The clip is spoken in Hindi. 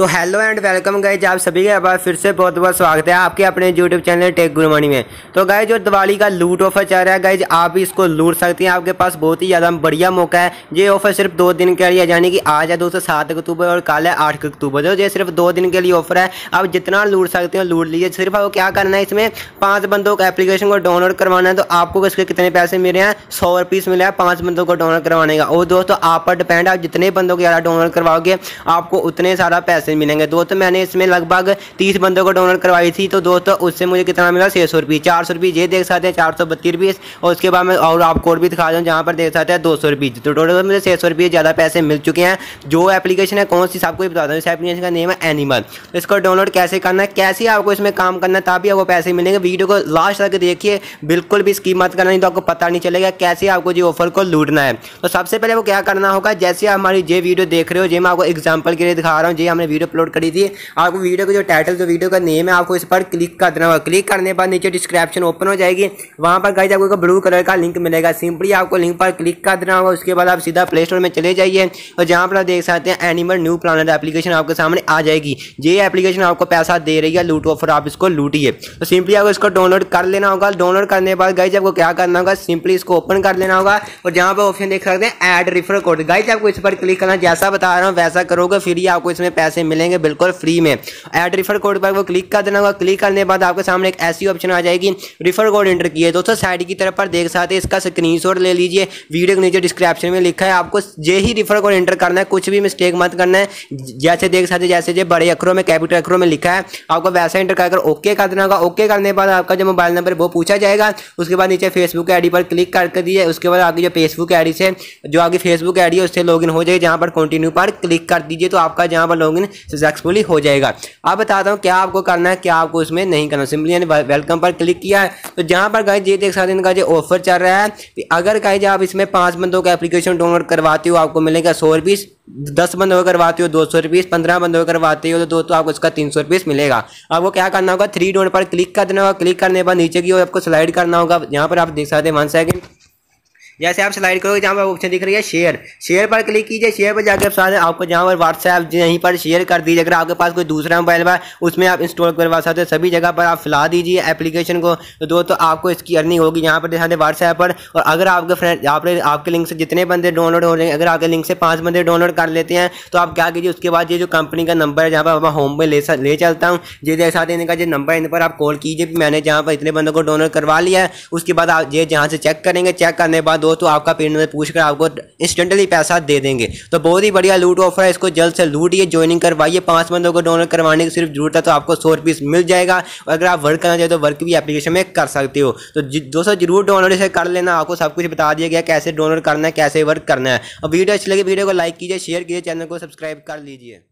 तो हेलो एंड वेलकम गाइज, आप सभी का एक बार फिर से बहुत बहुत स्वागत है आपके अपने यूट्यूब चैनल टेक गुरुवानी में। तो गाइज जो दिवाली का लूट ऑफर चल रहा है गाइज, आप भी इसको लूट सकते हैं। आपके पास बहुत ही ज़्यादा बढ़िया मौका है। ये ऑफर सिर्फ 2 दिन के लिए, यानी कि आज है 2 अक्टूबर और कल है 8 अक्टूबर। तो ये सिर्फ 2 दिन के लिए ऑफर है। आप जितना लूट सकते हो लूट लीजिए। सिर्फ आपको क्या करना है, इसमें 5 बंदों का एप्लीकेशन को डाउनलोड करवाना है। तो आपको इसके कितने पैसे मिले हैं, 100 रुपीज़ मिले हैं 5 बंदों को डाउनलोड करवाने का। और दोस्तों आप पर डिपेंड है, आप जितने बंदों को ज़्यादा डाउनलोड करवाओगे आपको उतने सारा पैसे मिलेंगे। दोस्तों मैंने इसमें लगभग 30 बंदों को डाउनलोड करवाई थी। तो दोस्तों उससे मुझे कितना मिला, 600 रुपये। 400 रुपये ये देख सकते हैं, 432 रुपये। और उसके बाद मैं और आपको और भी दिखा दूँ, जहाँ पर देख सकते हैं 200 रुपये। तो टोटल मुझे 600 रुपये ज़्यादा पैसे मिल चुके हैं। जो एप्लीकेशन है कौन सी सबको बता दूँ, इस एप्लीकेशन का नेम है एनिमल। इसको डाउनलोड कैसे करना है, कैसे आपको इसमें काम करना है, तभी आपको पैसे मिलेंगे। वीडियो को लास्ट तक देखिए, बिल्कुल भी स्किप मत करना, नहीं तो आपको पता नहीं चलेगा कैसे आपको ये ऑफर को लूटना है। तो सबसे पहले वो क्या करना होगा, जैसे आप हमारी ये वीडियो देख रहे हो, ये मैं आपको एग्जाम्पल के लिए दिखा रहा हूँ, ये हमने अपलोड करी थी। आपको वीडियो का जो टाइटल, जो वीडियो का नेम है, आपको इस पर क्लिक कर देना होगा। क्लिक करने पर नीचे डिस्क्रिप्शन ओपन हो जाएगी। वहां पर गाइस आपको ब्लू कलर का लिंक मिलेगा। सिंपली आपको लिंक पर क्लिक कर देना होगा। उसके बाद आप सीधा प्ले स्टोर में चले जाइए और जहां पर आप देख सकते हैं एनिमल न्यू प्लानट एप्लीकेशन आपके सामने आ जाएगी। ये एप्लीकेशन आपको पैसा दे रही है, लूट ऑफर, आप इसको लूटिए। तो सिंपली आपको इसको डाउनलोड कर लेना होगा। डाउनलोड करने बाद गाइस आपको क्या करना होगा, सिंपली इसको ओपन कर लेना होगा और जहां पर ऑप्शन देख सकते हैं ऐड रेफर कोड, गाइस आपको इस पर क्लिक करना। जैसा बता रहा हूँ वैसा करोगे फिर ही आपको इसमें पैसे मिलेंगे बिल्कुल फ्री में। ऐड रिफर कोड पर वो क्लिक कर देना होगा। क्लिक करने के बाद आपके सामने एक ऐसी ऑप्शन आ जाएगी, रिफर कोड एंटर किए। दोस्तों साइड की तरफ पर देख सकते हैं, इसका स्क्रीनशॉट ले लीजिए। वीडियो के नीचे डिस्क्रिप्शन में लिखा है, आपको ये ही रिफर कोड एंटर करना है, कुछ भी मिस्टेक मत करना है। जैसे देख सकते हैं, जैसे बड़े अक्षरों में कैपिटल अक्षरों में लिखा है, आपको वैसा एंटर कर ओके कर देना होगा। ओके करने के बाद आपका जो मोबाइल नंबर वो पूछा जाएगा। उसके बाद नीचे फेसबुक आईडी पर क्लिक करके दिए। उसके बाद आपकी जो फेसबुक आईडी से, जो आपकी फेसबुक आईडी है उससे लॉगिन हो जाए, जहाँ पर कंटिन्यू पर क्लिक कर दीजिए। तो आपका जहाँ पर लॉगिन सक्सेसफुली हो जाएगा। अब बताता हूँ क्या आपको करना है, क्या आपको इसमें नहीं करना। सिंपली यानी वेलकम पर क्लिक किया है। तो जहाँ पर गाइस ये देख सकते हैं, इनका जो ऑफर चल रहा है, अगर गाइस आप इसमें 5 बंदों का एप्लीकेशन डाउनलोड करवाते हो आपको मिलेगा 100 रुपीज़। 10 बंदों को करवाते हो 200 रुपीज़। 15 बंदों को करवाते हो तो दोस्तों आपको इसका 300 रुपीज़ मिलेगा। आपको क्या करना होगा, 3 डॉट पर क्लिक कर देना होगा। क्लिक करने पर नीचे की ओर आपको स्लाइड करना होगा। यहाँ पर आप देख सकते हैं 1 सेकेंड, जैसे आप स्लाइड करोगे जहाँ पर ऑप्शन दिख रही है शेयर, शेयर पर क्लिक कीजिए। शेयर पर जाकर साथ आपको जहाँ पर व्हाट्सएप यहीं पर शेयर कर दीजिए। अगर आपके पास कोई दूसरा मोबाइल है उसमें आप इंस्टॉल करवा सकते हो। सभी जगह पर आप फैला दीजिए एप्लीकेशन को। तो दोस्तों आपको इसकी अर्निंग होगी यहाँ पर दिखाते व्हाट्सएप पर। और अगर आपके फ्रेंड आपके लिंक से जितने बंदे डाउनलोड हो रहे हैं, अगर आपके लिंक से 5 बंदे डाउनलोड कर लेते हैं तो आप क्या कीजिए, उसके बाद ये जो कंपनी का नंबर है, जहाँ पर मैं होम में ले चलता हूँ, ये देख सकते हैं इनका जो नंबर है, इन पर आप कॉल कीजिए। मैंने जहाँ पर इतने बंदों को डाउनलोड करवा लिया है। उसके बाद आप ये जहाँ से चेक करेंगे। चेक करने के बाद तो आपका पेन में पूछ कर आपको इंस्टेंटली पैसा दे देंगे। तो बहुत ही बढ़िया लूट ऑफर है, इसको जल्द से लूटिए, ज्वाइनिंग करवाइए। 5 बंदों को डाउनलोड करवाने की सिर्फ जरूरत है। तो आपको 100 रुपीज़ मिल जाएगा। और अगर आप वर्क करना चाहते हो वर्क भी एप्लीकेशन में कर सकते हो। तो दोस्तों जरूर डाउनलोड इसे कर लेना। आपको सब कुछ बता दिया गया, कैसे डाउनलोड करना है, कैसे वर्क करना है। और वीडियो अच्छी लगी वीडियो को लाइक कीजिए, शेयर कीजिए, चैनल को सब्सक्राइब कर लीजिए।